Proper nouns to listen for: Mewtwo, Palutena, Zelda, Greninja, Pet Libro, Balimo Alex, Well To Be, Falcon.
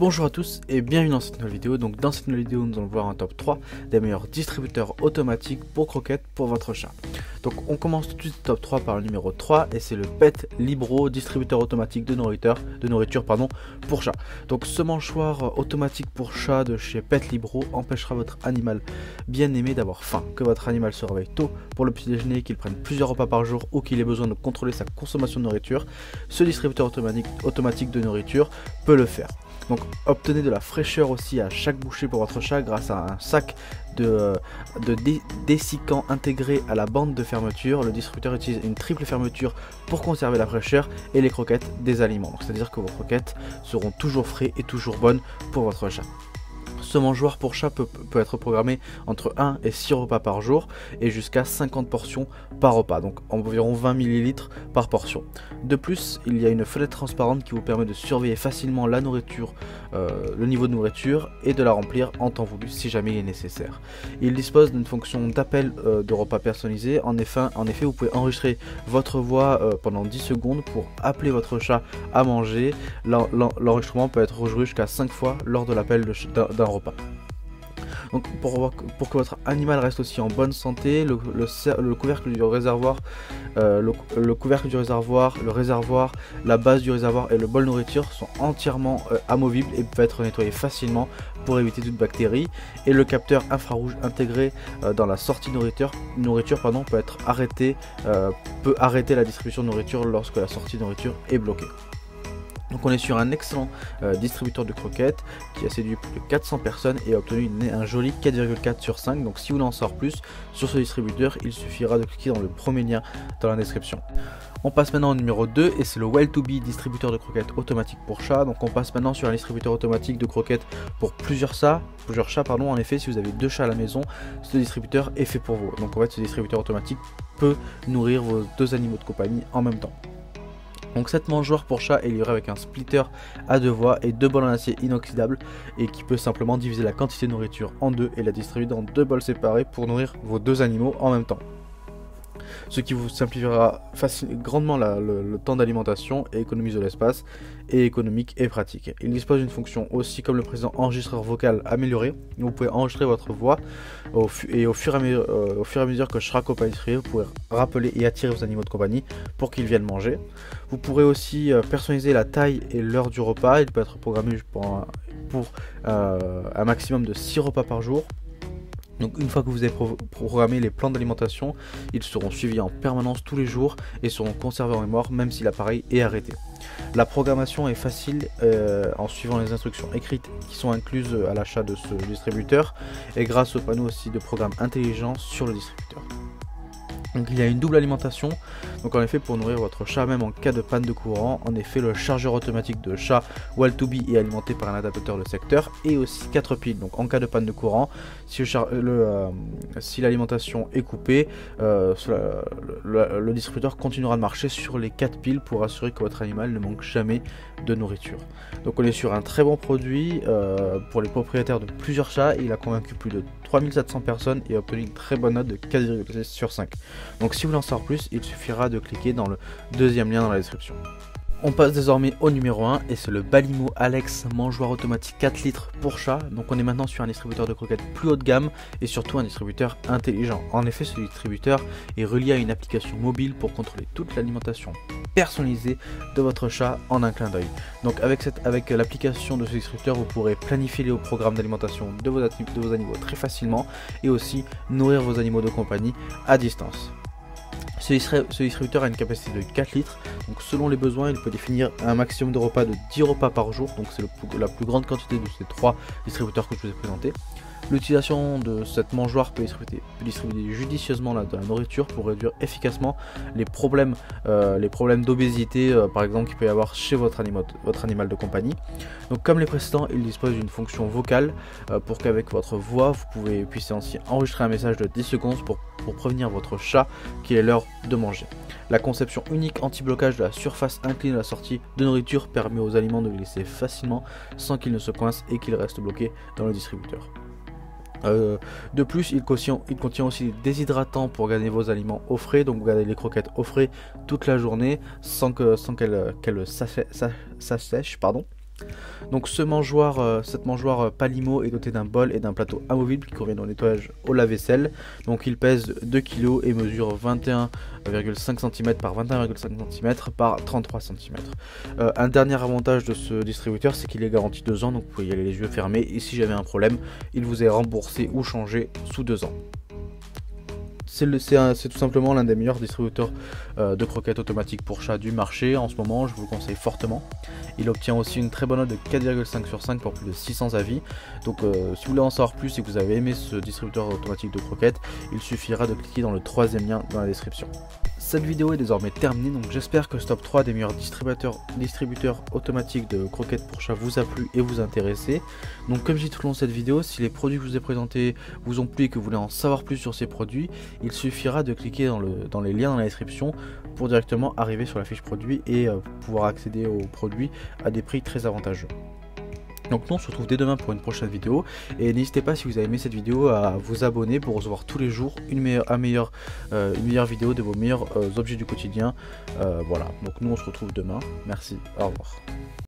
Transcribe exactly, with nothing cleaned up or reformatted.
Bonjour à tous et bienvenue dans cette nouvelle vidéo. Donc dans cette nouvelle vidéo, nous allons voir un top trois des meilleurs distributeurs automatiques pour croquettes pour votre chat. Donc on commence tout de suite top trois par le numéro trois et c'est le Pet Libro, distributeur automatique de nourriture, de nourriture pardon, pour chat. Donc ce mangeoir automatique pour chat de chez Pet Libro empêchera votre animal bien aimé d'avoir faim, que votre animal se réveille tôt pour le petit déjeuner, qu'il prenne plusieurs repas par jour ou qu'il ait besoin de contrôler sa consommation de nourriture. Ce distributeur automatique, automatique de nourriture peut le faire. Donc obtenez de la fraîcheur aussi à chaque bouchée pour votre chat grâce à un sac de, de dé, dessicant intégré à la bande de fermeture. Le distributeur utilise une triple fermeture pour conserver la fraîcheur et les croquettes des aliments. C'est-à-dire que vos croquettes seront toujours frais et toujours bonnes pour votre chat. Ce mangeoir pour chat peut, peut être programmé entre un et six repas par jour et jusqu'à cinquante portions par repas, donc environ vingt millilitres par portion. De plus, il y a une fenêtre transparente qui vous permet de surveiller facilement la nourriture, euh, le niveau de nourriture et de la remplir en temps voulu si jamais il est nécessaire. Il dispose d'une fonction d'appel euh, de repas personnalisé. En effet, en effet, vous pouvez enregistrer votre voix euh, pendant dix secondes pour appeler votre chat à manger. L'enregistrement peut être rejoué jusqu'à cinq fois lors de l'appel d'un repas. Donc pour, pour que votre animal reste aussi en bonne santé, le, le, le couvercle du réservoir, euh, le, le couvercle du réservoir, le réservoir, la base du réservoir et le bol nourriture sont entièrement euh, amovibles et peuvent être nettoyés facilement pour éviter toute bactérie. Et le capteur infrarouge intégré euh, dans la sortie nourriture, nourriture pardon, peut être arrêté, euh, peut arrêter la distribution de nourriture lorsque la sortie de nourriture est bloquée. Donc on est sur un excellent euh, distributeur de croquettes qui a séduit plus de quatre cents personnes et a obtenu une, un joli quatre virgule quatre sur cinq. Donc si vous voulez en savoir plus sur ce distributeur, il suffira de cliquer dans le premier lien dans la description. On passe maintenant au numéro deux et c'est le Well To Be, distributeur de croquettes automatique pour chat. Donc on passe maintenant sur un distributeur automatique de croquettes pour plusieurs chats. Plusieurs chats pardon. En effet, si vous avez deux chats à la maison, ce distributeur est fait pour vous. Donc en fait, ce distributeur automatique peut nourrir vos deux animaux de compagnie en même temps. Donc cette mangeoire pour chat est livrée avec un splitter à deux voies et deux bols en acier inoxydable et qui peut simplement diviser la quantité de nourriture en deux et la distribuer dans deux bols séparés pour nourrir vos deux animaux en même temps. Ce qui vous simplifiera grandement la, le, le temps d'alimentation et économise de l'espace et économique et pratique. Il dispose d'une fonction aussi comme le précédent enregistreur vocal amélioré. Vous pouvez enregistrer votre voix au et au fur, et à mesure, euh, au fur et à mesure que chaque repas est distribué, vous pouvez rappeler et attirer vos animaux de compagnie pour qu'ils viennent manger. Vous pourrez aussi euh, personnaliser la taille et l'heure du repas. Il peut être programmé pour un, pour, euh, un maximum de six repas par jour. Donc une fois que vous avez pro programmé les plans d'alimentation, ils seront suivis en permanence tous les jours et seront conservés en mémoire même si l'appareil est arrêté. La programmation est facile euh, en suivant les instructions écrites qui sont incluses à l'achat de ce distributeur et grâce au panneau aussi de programme intelligent sur le distributeur. Donc il y a une double alimentation, donc en effet pour nourrir votre chat même en cas de panne de courant. En effet, le chargeur automatique de chat Well To Be est alimenté par un adaptateur de secteur et aussi quatre piles. Donc en cas de panne de courant, si l'alimentation euh, si est coupée, euh, le, le, le distributeur continuera de marcher sur les quatre piles pour assurer que votre animal ne manque jamais de nourriture. Donc on est sur un très bon produit euh, pour les propriétaires de plusieurs chats. Il a convaincu plus de trois mille sept cents personnes et a obtenu une très bonne note de quatre virgule six sur cinq. Donc si vous voulez en savoir plus, il suffira de cliquer dans le deuxième lien dans la description. On passe désormais au numéro un et c'est le Balimo Alex, mangeoire automatique quatre litres pour chat. Donc on est maintenant sur un distributeur de croquettes plus haut de gamme et surtout un distributeur intelligent. En effet, ce distributeur est relié à une application mobile pour contrôler toute l'alimentation personnalisée de votre chat en un clin d'œil. Donc avec, avec l'application de ce distributeur, vous pourrez planifier les hauts programmes d'alimentation de, de vos animaux très facilement et aussi nourrir vos animaux de compagnie à distance. Ce distributeur a une capacité de quatre litres, donc selon les besoins, il peut définir un maximum de repas de dix repas par jour, donc c'est la plus grande quantité de ces trois distributeurs que je vous ai présentés. L'utilisation de cette mangeoire peut distribuer, peut distribuer judicieusement la, de la nourriture pour réduire efficacement les problèmes, euh, les problèmes d'obésité euh, par exemple qu'il peut y avoir chez votre, animo, votre animal de compagnie. Donc comme les précédents, il dispose d'une fonction vocale euh, pour qu'avec votre voix vous pouvez, puissiez ainsi enregistrer un message de dix secondes pour, pour prévenir votre chat qu'il est l'heure de manger. La conception unique anti-blocage de la surface inclinée de la sortie de nourriture permet aux aliments de glisser facilement sans qu'ils ne se coincent et qu'ils restent bloqués dans le distributeur. Euh, de plus, il contient, il contient aussi des déshydratants pour garder vos aliments au frais, donc vous gardez les croquettes au frais toute la journée sans que, sans qu'elles, qu'elles s'assèchent, pardon. Donc ce mangeoire, euh, cette mangeoire Balimo est dotée d'un bol et d'un plateau amovible qui correspond au nettoyage au lave-vaisselle. Donc il pèse deux kilos et mesure vingt et un virgule cinq centimètres par vingt et un virgule cinq centimètres par trente-trois centimètres. Euh, un dernier avantage de ce distributeur, c'est qu'il est garanti deux ans, donc vous pouvez y aller les yeux fermés. Et si jamais un problème, il vous est remboursé ou changé sous deux ans. C'est tout simplement l'un des meilleurs distributeurs euh, de croquettes automatiques pour chats du marché en ce moment, je vous le conseille fortement. Il obtient aussi une très bonne note de quatre virgule cinq sur cinq pour plus de six cents avis. Donc euh, si vous voulez en savoir plus et que vous avez aimé ce distributeur automatique de croquettes, il suffira de cliquer dans le troisième lien dans la description. Cette vidéo est désormais terminée, donc j'espère que ce top trois des meilleurs distributeurs, distributeurs automatiques de croquettes pour chat vous a plu et vous intéressé. Donc comme j'ai dit tout au long de cette vidéo, si les produits que je vous ai présentés vous ont plu et que vous voulez en savoir plus sur ces produits, il suffira de cliquer dans, le, dans les liens dans la description pour directement arriver sur la fiche produit et euh, pouvoir accéder aux produits à des prix très avantageux. Donc nous on se retrouve dès demain pour une prochaine vidéo, et n'hésitez pas si vous avez aimé cette vidéo à vous abonner pour recevoir tous les jours une meilleure, un meilleur, euh, une meilleure vidéo de vos meilleurs euh, objets du quotidien. Euh, voilà, donc nous on se retrouve demain, merci, au revoir.